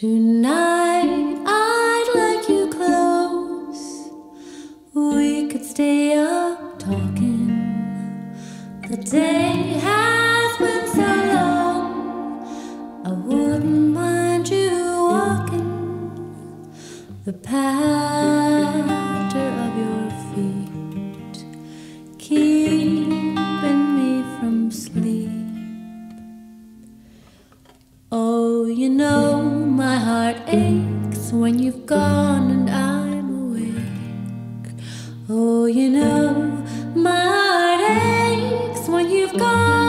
Tonight I'd like you close. We could stay up talking. The day has been so long. I wouldn't mind you walking the patter of your feet, keeping me from sleep. Oh, you know, my heart aches when you've gone and I'm awake. Oh, you know, my heart aches when you've gone.